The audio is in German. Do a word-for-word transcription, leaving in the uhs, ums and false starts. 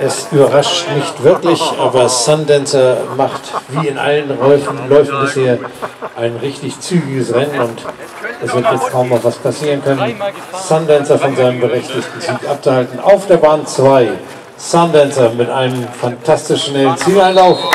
Es überrascht nicht wirklich, aber Sundancer macht wie in allen Läufen, Läufen bisher ein richtig zügiges Rennen und es wird jetzt kaum noch was passieren können, Sundancer von seinem berechtigten Sieg abzuhalten. Auf der Bahn zwei, Sundancer mit einem fantastischen Zieleinlauf.